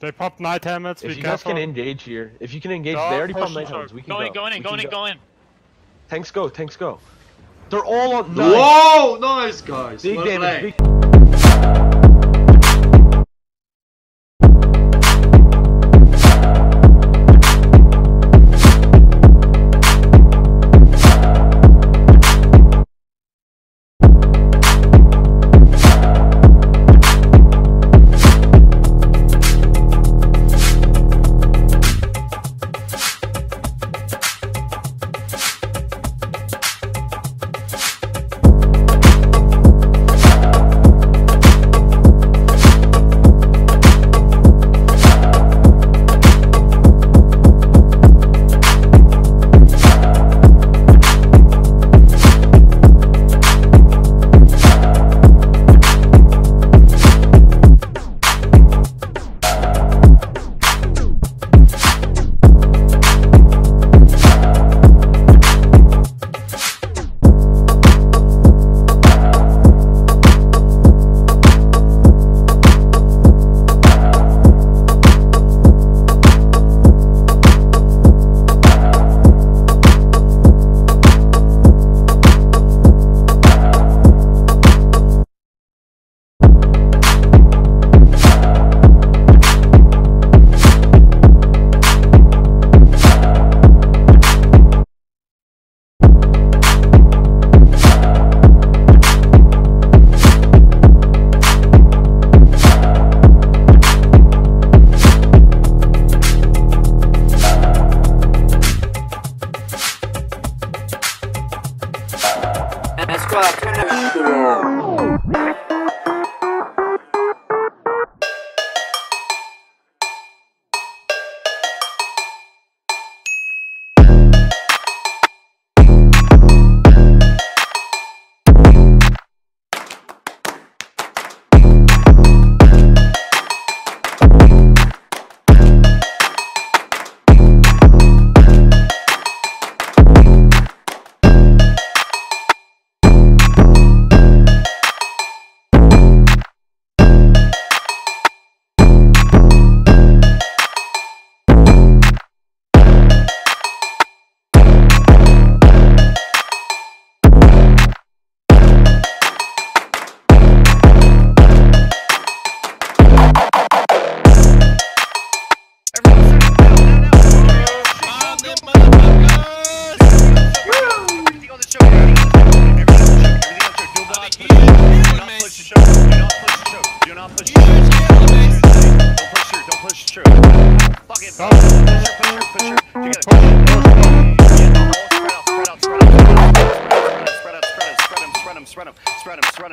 They popped night helmets. If you guys can engage here, if you can engage, they already popped night helmets. We can go. Go in. Tanks go, tanks go. They're all on. Nice. Whoa, nice guys. Big damage.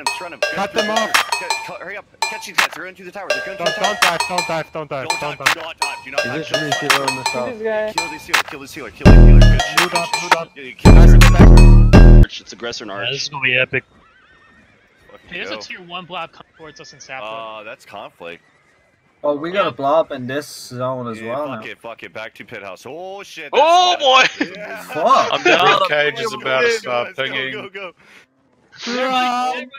Spread him. Cut them off. Hurry up. Catch these guys. They're going through the tower. Don't dive. Do not dive. Kill this healer. Good shit. It's aggressor and arch. This is going to be epic. There's a tier 1 blob coming towards us in Sapling. Oh, that's conflict. Oh, we got a blob in this zone as well. Fuck it. Back to pit house. Oh shit. Oh boy. Fuck. I'm down. Cage is about to stop pinging. Go.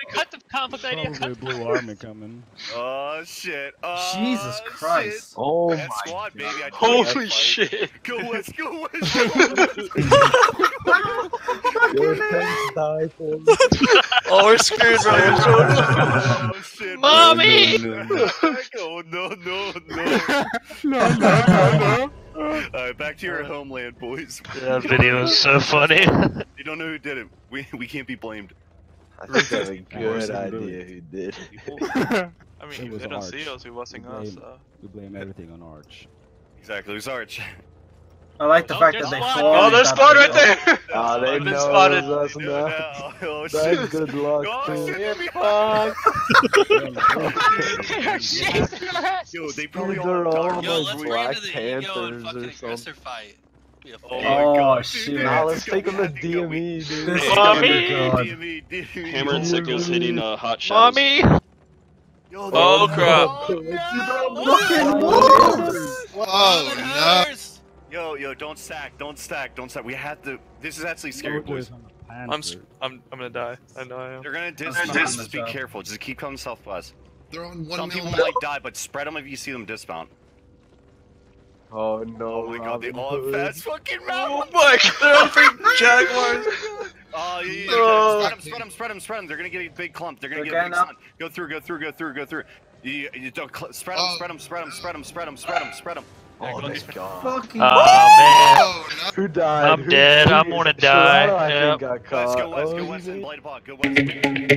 Cut the conflict idea. Probably blue army coming. Oh shit! Jesus Christ! Shit. Oh my squad, God. Baby. Holy shit! Go west! Oh, we're screwed right here. Mommy! Oh no! Alright, back to your homeland, boys. That video is so funny. You don't know who did it. We can't be blamed. I think that's a good idea who did. I mean, they don't see us, he wasn't us, so... We blame everything on Arch. Exactly, it was Arch. I like the fact that they saw. Oh, there's spawn right there! Ah, they know it was us now. Oh, shit. Good luck, too. Yo, they probably all like Black Panthers or something. Oh shit! Now let's take on the DME, dude. Mommy! Hammer and sickles hitting hot shots. Mommy! Oh crap! Oh no! Yo, don't stack. We have to. This is actually scary, boys. I'm gonna die. I know I am. They're gonna dismount. Just be careful. Just keep coming southwest. They're on one. Some people might die, but spread them if you see them dismount. Oh no! Oh my God! The all fast fucking round. Oh my God! They're Jaguars. Oh yeah! Oh. Spread them! Spread them! Spread them! Spread them! They're gonna get a big clump. They're gonna get a big clump. Go through! Go through! Go through! Go through! You don't spread them! Spread them! Spread them! Spread them! Spread them! Spread them! Spread them! Oh my God! Oh man! Who died? I'm dead. I'm gonna die. Yep. Let's go west. Go west and Blade Block. Go west.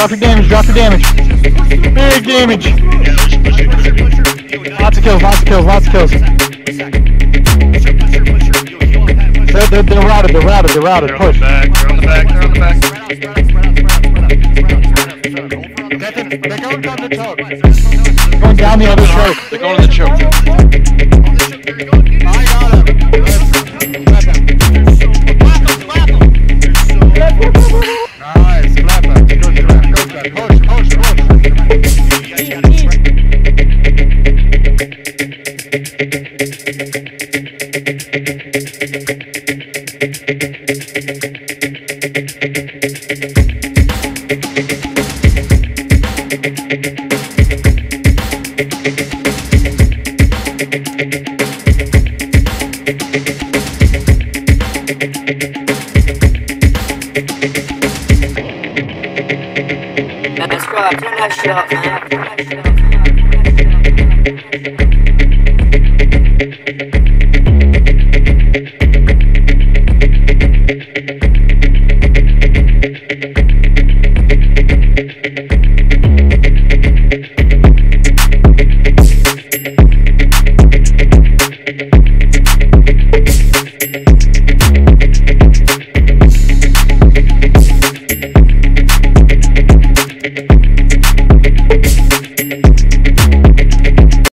Drop your damage, drop your damage. Big damage. Lots of kills, lots of kills, lots of kills. They're routed, they're routed, they're routed. Push. They're on the back, they're on the back, they're going down the choke. Going down the other choke. They're going to the choke. I got him. Clap him, clap him. Nice, clap him. Push, push, push.